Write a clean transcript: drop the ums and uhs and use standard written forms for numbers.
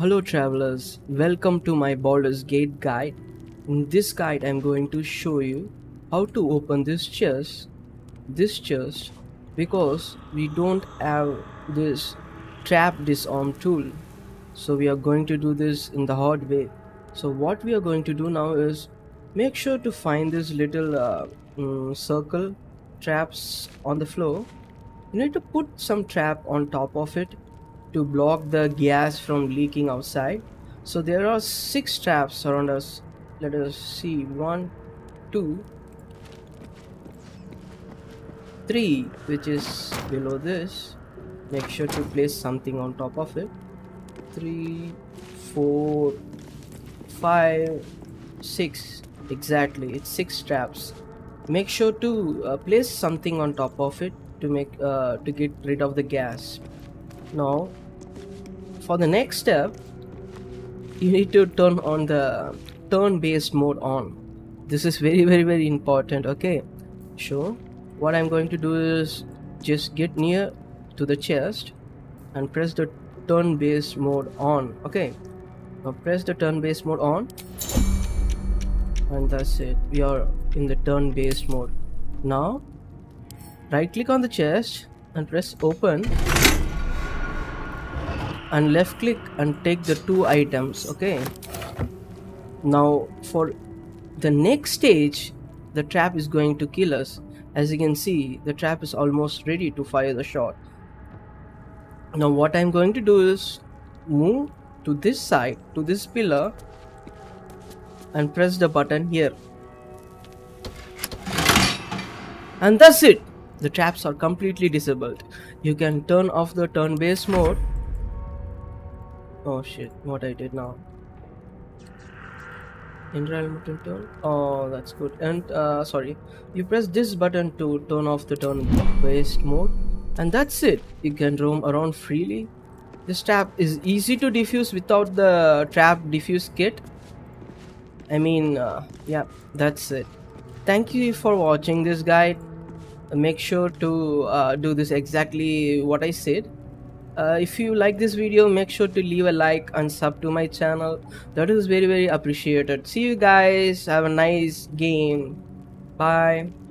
Hello travelers, welcome to my Baldur's Gate guide. In this guide I am going to show you how to open this chest because we don't have this trap disarm tool. So we are going to do this in the hard way. So what we are going to do now is make sure to find this little circle traps on the floor. You need to put some trap on top of it to block the gas from leaking outside. So there are 6 traps around us. Let us see, 1, 2, 3, which is below this. Make sure to place something on top of it. 3, 4, 5, 6, exactly, it's 6 traps. Make sure to place something on top of it to make to get rid of the gas. Now for the next step, you need to turn on the turn-based mode on. This is very, very, very important, okay? So what I'm going to do is just get near to the chest and press the turn-based mode on. Okay, now press the turn-based mode on, and that's it, we are in the turn-based mode. Now right click on the chest and press open, and left click and take the 2 items. Okay, now for the next stage, the trap is going to kill us. As you can see, the trap is almost ready to fire the shot. Now what I'm going to do is move to this side, to this pillar, and press the button here, and that's it, the traps are completely disabled. You can turn off the turn-based mode. Oh shit, what I did now. Oh, that's good. And sorry, you press this button to turn off the turn-based mode, and that's it. You can roam around freely. This trap is easy to defuse without the trap defuse kit. I mean, yeah, that's it. Thank you for watching this guide. Make sure to do this exactly what I said. If you like this video, make sure to leave a like and sub to my channel. That is very, very appreciated. See you guys. Have a nice game. Bye.